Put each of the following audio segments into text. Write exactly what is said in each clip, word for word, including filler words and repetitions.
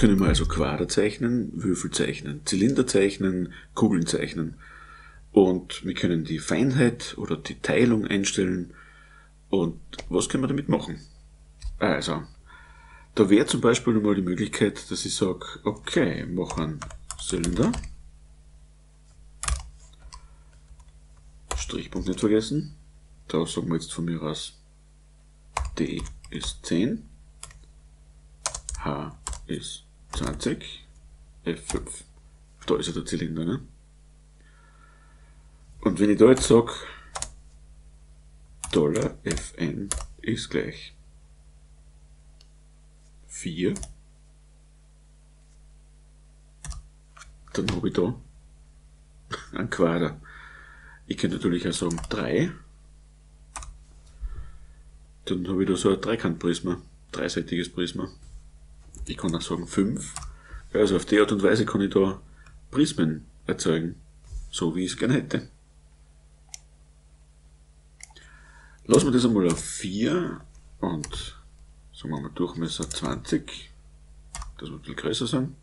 können wir also Quader zeichnen, Würfel zeichnen, Zylinder zeichnen, Kugeln zeichnen. Und wir können die Feinheit oder die Teilung einstellen. Und was können wir damit machen? Also, da wäre zum Beispiel nochmal die Möglichkeit, dass ich sage, okay, mache einen Zylinder. Strichpunkt nicht vergessen. Da sagen wir jetzt von mir aus, D ist zehn, H ist zwanzig, F fünf. Da ist ja der Zylinder, ne? Und wenn ich da jetzt sage, Dollar F N ist gleich vier, dann habe ich da einen Quader. Ich könnte natürlich auch sagen drei, dann habe ich da so ein Dreikantprisma, dreiseitiges Prisma. Ich kann auch sagen fünf, also auf die Art und Weise kann ich da Prismen erzeugen, so wie ich es gerne hätte. Lassen wir das einmal auf vier und sagen wir mal Durchmesser zwanzig, dass wir ein bisschen größer sind.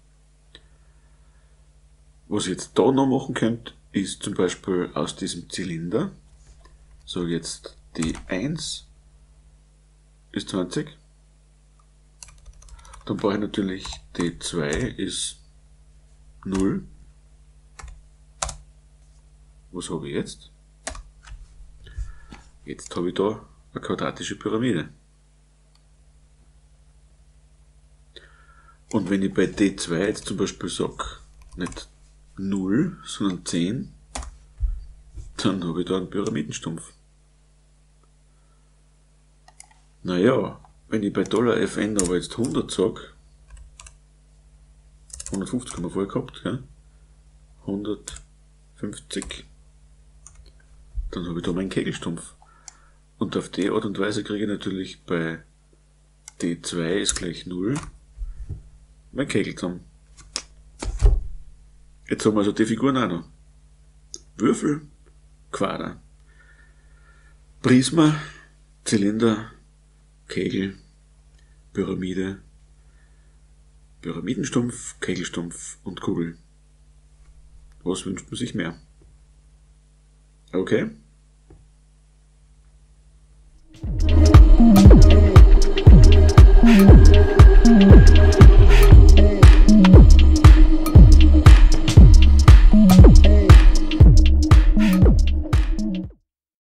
Was ich jetzt da noch machen könnt, ist zum Beispiel aus diesem Zylinder, so jetzt die eins ist zwanzig, dann brauche ich natürlich die zwei ist null, was habe ich jetzt? Jetzt habe ich da eine quadratische Pyramide. Und wenn ich bei D zwei jetzt zum Beispiel sage, nicht null, sondern zehn, dann habe ich da einen Pyramidenstumpf. Naja, wenn ich bei Dollar F N aber jetzt hundert sage, hundertfünfzig haben wir vorher gehabt, gell? hundertfünfzig, dann habe ich da meinen Kegelstumpf. Und auf die Art und Weise kriege ich natürlich bei D zwei ist gleich null mein Kegel zusammen. Jetzt haben wir also die Figuren auch noch. Würfel, Quader, Prisma, Zylinder, Kegel, Pyramide, Pyramidenstumpf, Kegelstumpf und Kugel. Was wünscht man sich mehr? Okay. Thank you.